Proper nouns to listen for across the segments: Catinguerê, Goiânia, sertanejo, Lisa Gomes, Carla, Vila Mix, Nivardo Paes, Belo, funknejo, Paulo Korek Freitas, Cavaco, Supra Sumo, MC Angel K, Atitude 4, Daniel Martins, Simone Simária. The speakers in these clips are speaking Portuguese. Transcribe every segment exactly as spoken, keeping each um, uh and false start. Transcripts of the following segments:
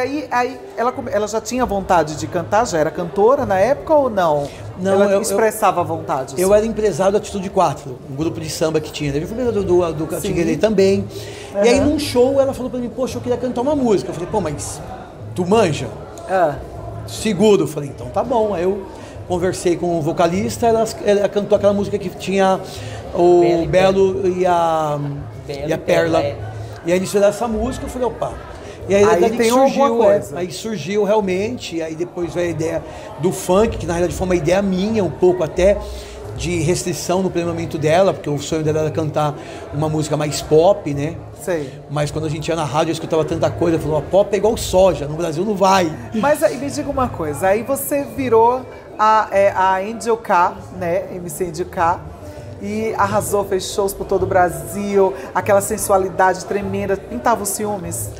Aí, aí ela, ela já tinha vontade de cantar? Já era cantora na época ou não? Não, ela eu, expressava eu, vontade. Assim. Eu era empresário da Atitude quatro, um grupo de samba que tinha. Eu fui empresário do, do, do Catinguerê também. Uhum. E aí num show ela falou pra mim, poxa, eu queria cantar uma música. Eu falei, pô, mas tu manja? Ah. Seguro. Eu falei, então tá bom. Aí eu conversei com o vocalista, ela, ela cantou aquela música que tinha o Belo, Belo, Belo e a, Belo e a Perla. Belo. E aí eles fizeram essa música, eu falei, opa. E aí, aí tem surgiu, coisa. É, aí surgiu realmente, aí depois veio a ideia do funk, que na realidade foi uma ideia minha, um pouco até de restrição no planejamento dela, porque o sonho dela era cantar uma música mais pop, né? Sei. Mas quando a gente ia na rádio, eu escutava tanta coisa, falou, a pop é igual soja, no Brasil não vai. Mas aí me diga uma coisa, aí você virou a, é, a Angel K, né, M C Angel K, e arrasou, fez shows por todo o Brasil, aquela sensualidade tremenda, pintava os ciúmes?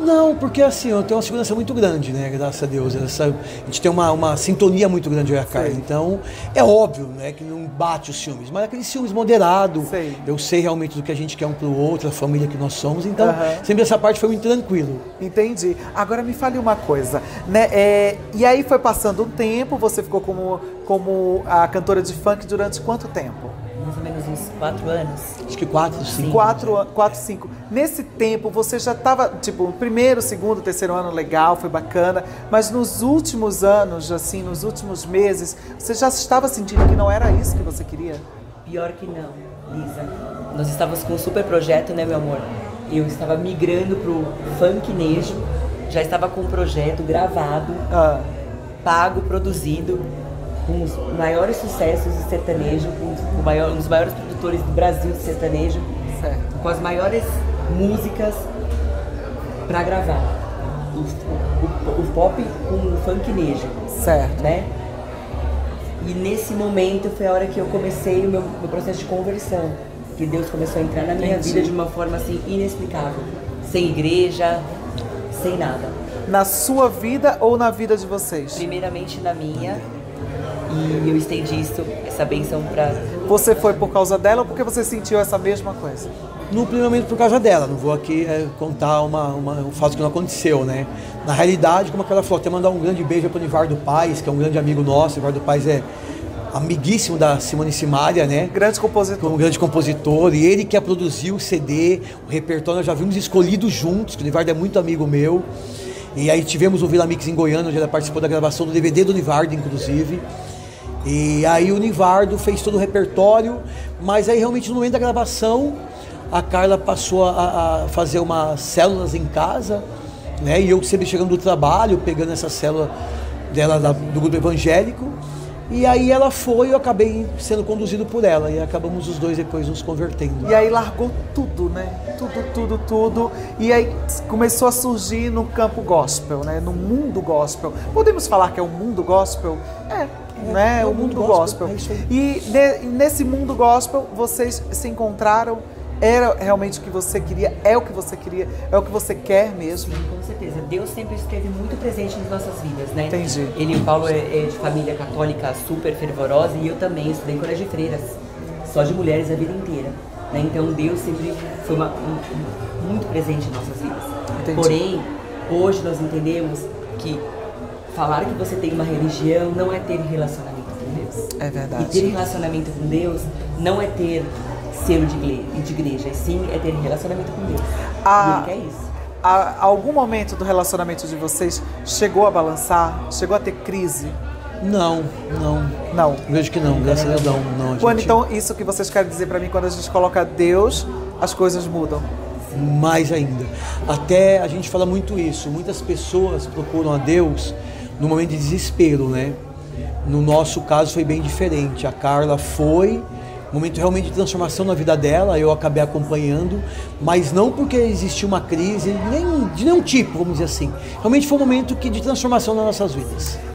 Não, porque assim, eu tenho uma segurança muito grande, né, graças a Deus, essa, a gente tem uma, uma sintonia muito grande, eu e a Carla, então é óbvio, né, que não bate os ciúmes, mas é aquele ciúmes moderado, sei. Eu sei realmente do que a gente quer um pro outro, a família que nós somos, então uhum. Sempre essa parte foi muito tranquilo. Entendi. Agora me fale uma coisa, né, é, e aí foi passando um tempo, você ficou como, como a cantora de funk durante quanto tempo? Mais ou menos uns quatro anos. Acho que quatro, cinco. Quatro, né? Quatro, cinco. Nesse tempo, você já estava, tipo, primeiro, segundo, terceiro ano legal, foi bacana, mas nos últimos anos, assim, nos últimos meses, você já estava sentindo que não era isso que você queria? Pior que não, Lisa. Nós estávamos com um super projeto, né, meu amor? Eu estava migrando pro funknejo, já estava com um projeto gravado, ah. pago, produzido, com os maiores sucessos do sertanejo, com, maior, com os maiores produtores do Brasil do sertanejo, certo. Com as maiores músicas para gravar. O, o, o pop com o funknejo. Certo. Né? E nesse momento foi a hora que eu comecei o meu, meu processo de conversão, que Deus começou a entrar na minha Entendi. Vida de uma forma assim inexplicável, sem igreja, sem nada. Na sua vida ou na vida de vocês? Primeiramente na minha. E eu estendi isso, essa benção pra... Você foi por causa dela ou porque você sentiu essa mesma coisa? No primeiro momento por causa dela, não vou aqui é, contar uma, uma, um fato que não aconteceu, né? Na realidade, como ela falou, até mandar um grande beijo pro Nivardo Paes, que é um grande amigo nosso, o Nivardo Paes é amiguíssimo da Simone Simária, né? Grande compositor. Como um grande compositor, e ele que produziu o C D, o repertório, nós já vimos escolhido juntos, que o Nivardo é muito amigo meu. E aí tivemos o Vila Mix em Goiânia, onde ela participou da gravação do D V D do Nivardo, inclusive. E aí o Nivardo fez todo o repertório, mas aí realmente no momento da gravação a Carla passou a, a fazer umas células em casa, né? E eu sempre chegando do trabalho, pegando essa célula dela da, do grupo evangélico. E aí ela foi e eu acabei sendo conduzido por ela. E acabamos os dois depois nos convertendo. E aí largou tudo, né? Tudo, tudo, tudo. E aí começou a surgir no campo gospel, né? No mundo gospel. Podemos falar que é o mundo gospel? É. Né? É o mundo, mundo gospel. gospel. É e de, nesse mundo gospel, vocês se encontraram? Era realmente o que você queria? É o que você queria? É o que você quer mesmo? Sim, com certeza. Deus sempre esteve muito presente nas nossas vidas, né? Entendi. Ele, o Paulo, é, é de família católica super fervorosa e eu também estudei em colégio de freiras, só de mulheres a vida inteira. Né? Então Deus sempre foi uma, um, muito presente nas nossas vidas. Entendi. Porém, hoje nós entendemos que falar que você tem uma religião não é ter relacionamento com Deus. É verdade. E ter relacionamento com Deus não é ter selo de igreja, e sim é ter relacionamento com Deus. A, e ele quer isso. A, algum momento do relacionamento de vocês chegou a balançar? Chegou a ter crise? Não, não. Não? Vejo que não, graças a Deus não. não a quando, gente... Então, isso que vocês querem dizer para mim, quando a gente coloca Deus, as coisas mudam? Mais ainda. Até a gente fala muito isso, muitas pessoas procuram a Deus no momento de desespero, né? No nosso caso foi bem diferente. A Carla foi um momento realmente de transformação na vida dela, eu acabei acompanhando, mas não porque existiu uma crise nem, de nenhum tipo, vamos dizer assim. Realmente foi um momento que, de transformação nas nossas vidas.